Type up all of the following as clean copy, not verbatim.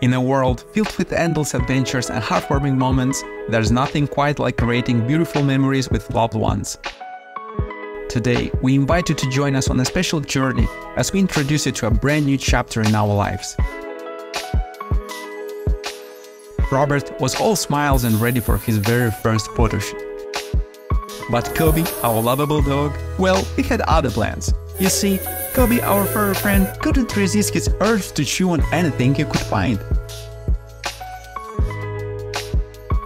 In a world filled with endless adventures and heartwarming moments, there's nothing quite like creating beautiful memories with loved ones. Today, we invite you to join us on a special journey as we introduce you to a brand new chapter in our lives. Robert was all smiles and ready for his very first photo shoot. But Kobe, our lovable dog, well, he had other plans. You see, Kobe, our furry friend, couldn't resist his urge to chew on anything he could find.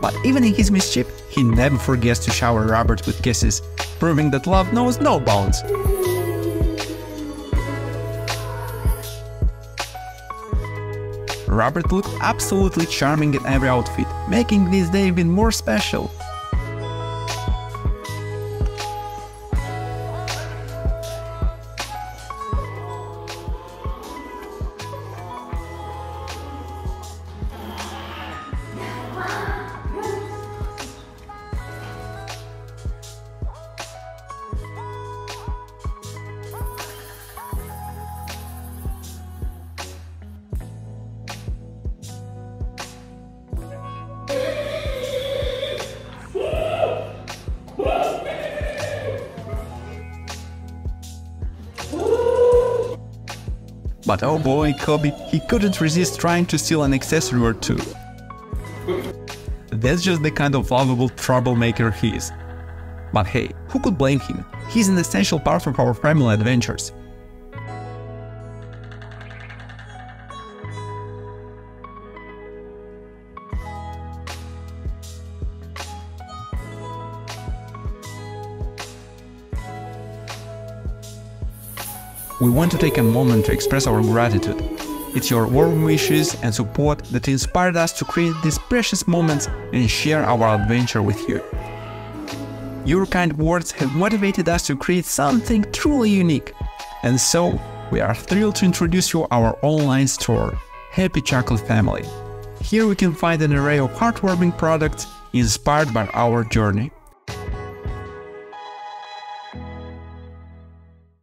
But even in his mischief, he never forgets to shower Robert with kisses, proving that love knows no bounds. Robert looked absolutely charming in every outfit, making this day even more special. But oh boy, Kobe, he couldn't resist trying to steal an accessory or two. That's just the kind of lovable troublemaker he is. But hey, who could blame him? He's an essential part of our family adventures. We want to take a moment to express our gratitude. It's your warm wishes and support that inspired us to create these precious moments and share our adventure with you. Your kind words have motivated us to create something truly unique. And so, we are thrilled to introduce you our online store, Happy Chocolate Family. Here we can find an array of heartwarming products inspired by our journey.